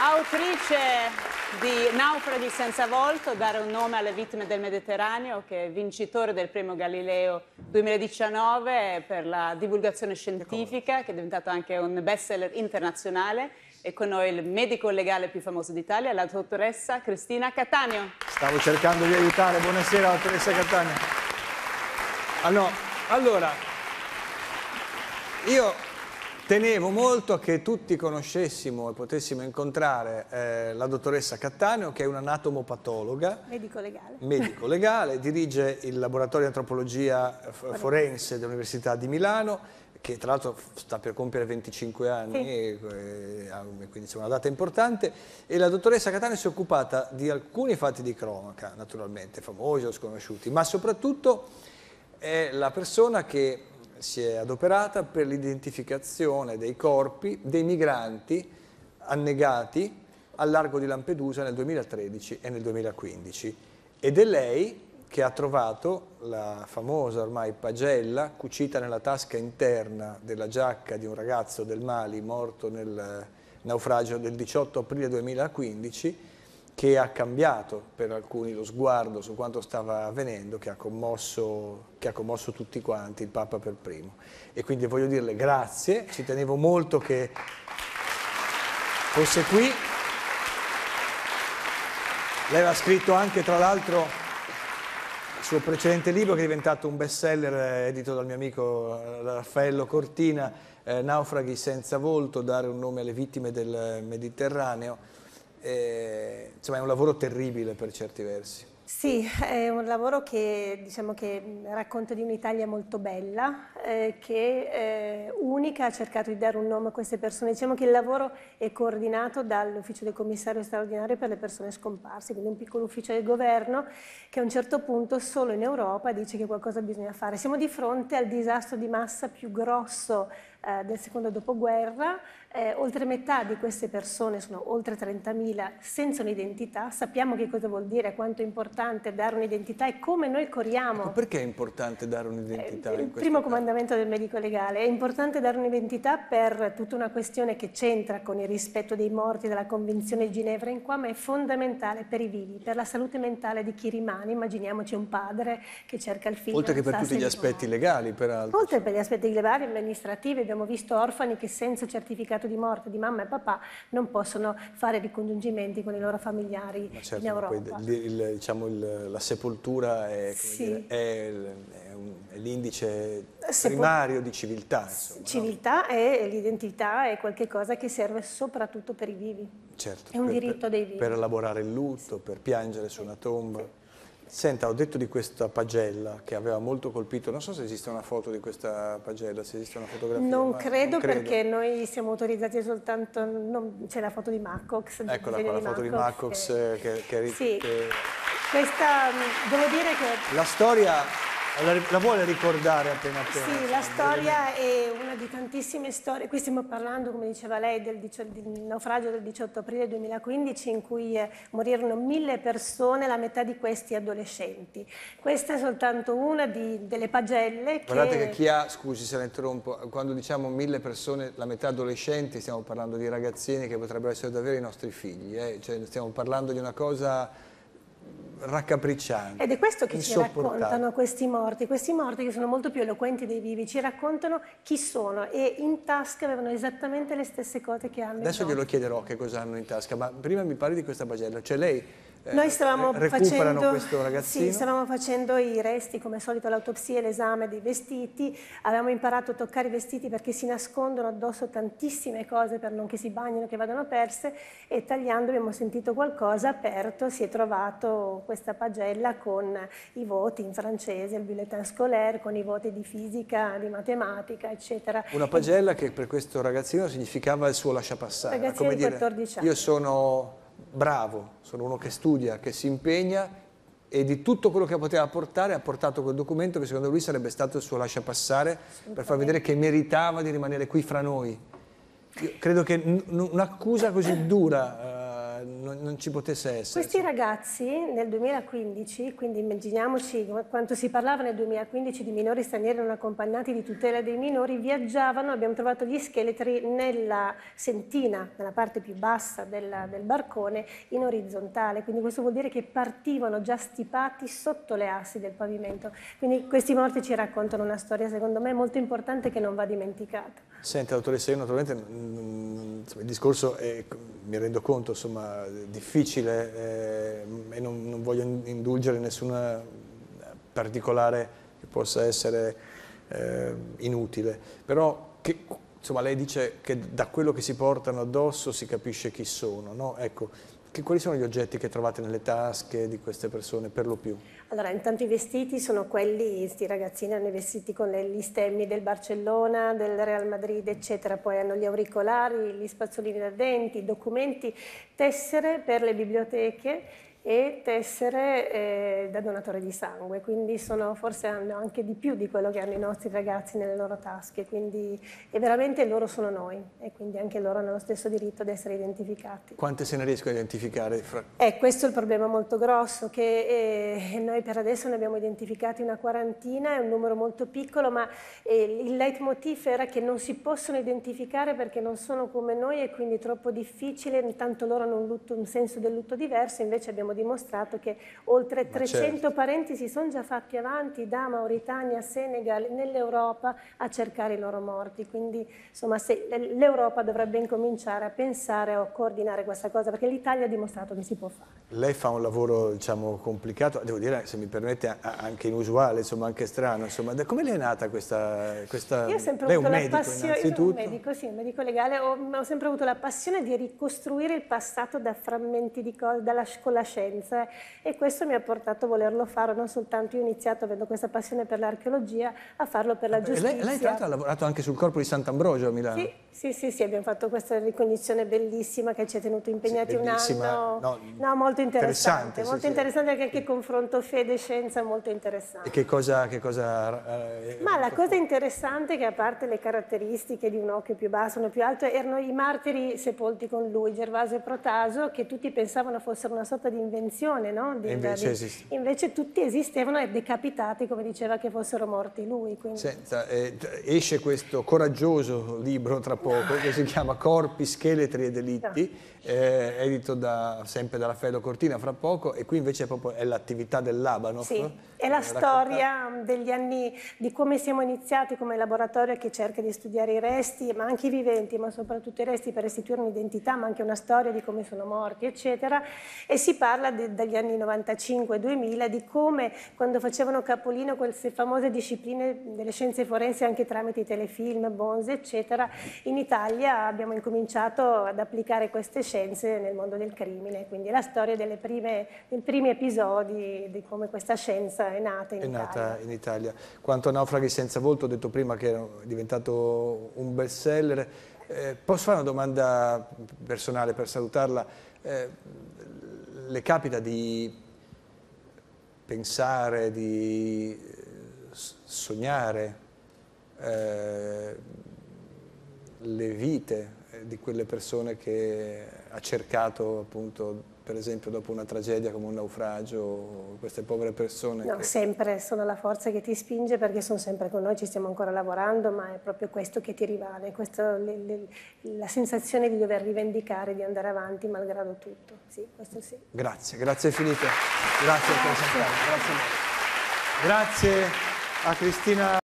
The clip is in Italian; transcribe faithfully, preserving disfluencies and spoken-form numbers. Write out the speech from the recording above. Autrice di Naufraghi senza volto, dare un nome alle vittime del Mediterraneo, che è vincitore del premio Galileo duemiladiciannove per la divulgazione scientifica, che è diventato anche un bestseller internazionale, e con noi il medico legale più famoso d'Italia, la dottoressa Cristina Cattaneo. Stavo cercando di aiutare, buonasera dottoressa Cattaneo. Ah, no. Allora, io... tenevo molto a che tutti conoscessimo e potessimo incontrare eh, la dottoressa Cattaneo, che è un'anatomopatologa. Medico legale. Medico legale, dirige il laboratorio di antropologia forense dell'Università di Milano, che tra l'altro sta per compiere venticinque anni, sì. e, e, quindi è una data importante. E la dottoressa Cattaneo si è occupata di alcuni fatti di cronaca, naturalmente, famosi o sconosciuti, ma soprattutto è la persona che si è adoperata per l'identificazione dei corpi dei migranti annegati al largo di Lampedusa nel duemilatredici e nel duemilaquindici, ed è lei che ha trovato la famosa ormai pagella cucita nella tasca interna della giacca di un ragazzo del Mali morto nel naufragio del diciotto aprile duemilaquindici, che ha cambiato per alcuni lo sguardo su quanto stava avvenendo, che ha commosso, che ha commosso tutti quanti, il Papa per primo. E quindi voglio dirle grazie, ci tenevo molto che fosse qui. Lei aveva scritto anche, tra l'altro, il suo precedente libro, che è diventato un bestseller, edito dal mio amico Raffaello Cortina, eh, Naufraghi senza volto, dare un nome alle vittime del Mediterraneo. Eh, insomma, è un lavoro terribile per certi versi. Sì, è un lavoro che, diciamo, che racconta di un'Italia molto bella, eh, che eh, unica ha cercato di dare un nome a queste persone. Diciamo che il lavoro è coordinato dall'ufficio del commissario straordinario per le persone scomparse, quindi un piccolo ufficio del governo che a un certo punto solo in Europa dice che qualcosa bisogna fare. Siamo di fronte al disastro di massa più grosso eh, del secondo dopoguerra. Eh, oltre metà di queste persone, sono oltre trentamila, senza un'identità. Sappiamo che cosa vuol dire, quanto è importante dare un'identità e come noi corriamo. Ecco, perché è importante dare un'identità? Eh, il in primo comandamento del medico legale: è importante dare un'identità per tutta una questione che c'entra con il rispetto dei morti, della Convenzione di Ginevra in qua, ma è fondamentale per i vivi, per la salute mentale di chi rimane. Immaginiamoci un padre che cerca il figlio. Oltre che per tutti gli aspetti legali, peraltro. Oltre per gli aspetti legali e amministrativi, abbiamo visto orfani che senza certificato di morte di mamma e papà non possono fare ricongiungimenti con i loro familiari. Ma certo, in Europa. Poi, il, diciamo, il, la sepoltura è, sì. è, è l'indice primario di civiltà. Insomma, civiltà, no? E l'identità è qualcosa che serve soprattutto per i vivi. Certo, è un per, diritto per, dei vivi. Per elaborare il lutto, sì. per piangere su una tomba. Sì. Senta, ho detto di questa pagella che aveva molto colpito, non so se esiste una foto di questa pagella, se esiste una fotografia. Non credo, non credo. Perché noi siamo autorizzati soltanto, c'è la foto di Macox. Eccola qua, la foto di Macox che... che, che, sì. che... questa, devo dire che... La storia... La, la vuole ricordare appena appena? Sì, la storia è una di tantissime storie. Qui stiamo parlando, come diceva lei, del, del naufragio del diciotto aprile duemilaquindici, in cui eh, morirono mille persone, la metà di questi adolescenti. Questa è soltanto una di, delle pagelle che... Guardate che chi ha, scusi se la interrompo, quando diciamo mille persone, la metà adolescenti, stiamo parlando di ragazzini che potrebbero essere davvero i nostri figli. Eh? Cioè, stiamo parlando di una cosa... raccapricciante. Ed è questo che ci raccontano questi morti, questi morti che sono molto più eloquenti dei vivi, ci raccontano chi sono, e in tasca avevano esattamente le stesse cose che hanno. Adesso glielo chiederò che cosa hanno in tasca, ma prima mi parli di questa pagella, cioè lei... Noi stavamo facendo, questo ragazzino. Sì, stavamo facendo i resti, come al solito l'autopsia e l'esame dei vestiti. Avevamo imparato a toccare i vestiti perché si nascondono addosso tantissime cose per non che si bagnino, che vadano perse, e tagliando abbiamo sentito qualcosa aperto, si è trovato questa pagella con i voti in francese, il bulletin scolaire, con i voti di fisica, di matematica, eccetera. Una pagella e... che per questo ragazzino significava il suo lasciapassare. Il ragazzino di quattordici anni. Io sono... bravo, sono uno che studia, che si impegna, e di tutto quello che poteva portare ha portato quel documento che secondo lui sarebbe stato il suo lasciapassare per far vedere che meritava di rimanere qui fra noi. Io credo che un'accusa così dura eh, non, non ci potesse essere. Questi ragazzi nel duemilaquindici, quindi immaginiamoci quanto si parlava nel duemilaquindici di minori stranieri non accompagnati, di tutela dei minori, viaggiavano, abbiamo trovato gli scheletri nella sentina, nella parte più bassa della, del barcone, in orizzontale, quindi questo vuol dire che partivano già stipati sotto le assi del pavimento. Quindi questi morti ci raccontano una storia secondo me molto importante che non va dimenticata. Senta, dottoressa, io naturalmente il discorso è, mi rendo conto, insomma, difficile, eh, e non, non voglio indulgere in nessuna particolare che possa essere eh, inutile, però che, insomma, lei dice che da quello che si portano addosso si capisce chi sono, no? Ecco, che, quali sono gli oggetti che trovate nelle tasche di queste persone per lo più? Allora, intanto i vestiti sono quelli, questi ragazzini hanno i vestiti con gli stemmi del Barcellona, del Real Madrid, eccetera, poi hanno gli auricolari, gli spazzolini da denti, documenti, tessere per le biblioteche e tessere eh, da donatore di sangue, quindi sono, forse hanno anche di più di quello che hanno i nostri ragazzi nelle loro tasche, quindi e veramente loro sono noi e quindi anche loro hanno lo stesso diritto ad essere identificati. Quante se ne riescono a identificare? Eh, questo è il problema molto grosso, che eh, noi per adesso ne abbiamo identificati una quarantina, è un numero molto piccolo, ma eh, il leitmotiv era che non si possono identificare perché non sono come noi e quindi è troppo difficile, intanto loro hanno un, lutto, un senso del lutto diverso, invece abbiamo dimostrato che oltre ma trecento certo. parenti si sono già fatti avanti da Mauritania, Senegal, nell'Europa a cercare i loro morti, quindi insomma l'Europa dovrebbe incominciare a pensare o coordinare questa cosa, perché l'Italia ha dimostrato che si può fare. Lei fa un lavoro, diciamo, complicato, devo dire, se mi permette, anche inusuale, insomma, anche strano, insomma. Come le è nata questa, questa... Io ho sempre avuto la medico, passione, io sono un medico, sì, un medico legale, ho, ho sempre avuto la passione di ricostruire il passato da frammenti di cose, dalla scuola scienza, e questo mi ha portato a volerlo fare, non soltanto io ho iniziato, avendo questa passione per l'archeologia, a farlo per la giustizia. Lei, lei tra l'altro ha lavorato anche sul corpo di Sant'Ambrogio a Milano? Sì, sì, sì, sì, abbiamo fatto questa ricognizione bellissima che ci ha tenuto impegnati, sì, un anno, no, no, molto interessante, interessante molto sì, interessante sì. Anche il confronto fede-scienza molto interessante. E che cosa... Che cosa eh, Ma la cosa interessante è che, a parte le caratteristiche di un occhio più basso, uno più alto, erano i martiri sepolti con lui, Gervasio e Protaso, che tutti pensavano fossero una sorta di invenzione, no? Di, invece, di, invece tutti esistevano e decapitati, come diceva, che fossero morti lui. Quindi... Senta, eh, esce questo coraggioso libro tra poco, no, che si chiama Corpi, scheletri e delitti, no, eh, edito da, sempre da Raffaello Cortina fra poco, e qui invece è proprio l'attività dell'Abano. Sì, no? È la eh, storia raccontata degli anni, di come siamo iniziati come laboratorio che cerca di studiare i resti, ma anche i viventi, ma soprattutto i resti, per restituire un'identità, ma anche una storia di come sono morti, eccetera, e si parla parla de, dagli anni novantacinque duemila di come, quando facevano capolino queste famose discipline delle scienze forensi anche tramite i telefilm, Bones, eccetera, in Italia abbiamo incominciato ad applicare queste scienze nel mondo del crimine, quindi è la storia delle prime, dei primi episodi di come questa scienza è nata in, è Italia. Nata in Italia. Quanto a Naufraghi senza volto, ho detto prima che era diventato un best seller. Eh, posso fare una domanda personale per salutarla? Eh, Le capita di pensare, di sognare eh, le vite di quelle persone che ha cercato, appunto, per esempio dopo una tragedia come un naufragio, queste povere persone? No, che... sempre, sono la forza che ti spinge, perché sono sempre con noi, ci stiamo ancora lavorando, ma è proprio questo che ti rimane, questo, le, le, la sensazione di dover rivendicare, di andare avanti malgrado tutto, sì, questo sì. Grazie, grazie infinite, grazie, grazie. Per grazie, grazie a Cristina.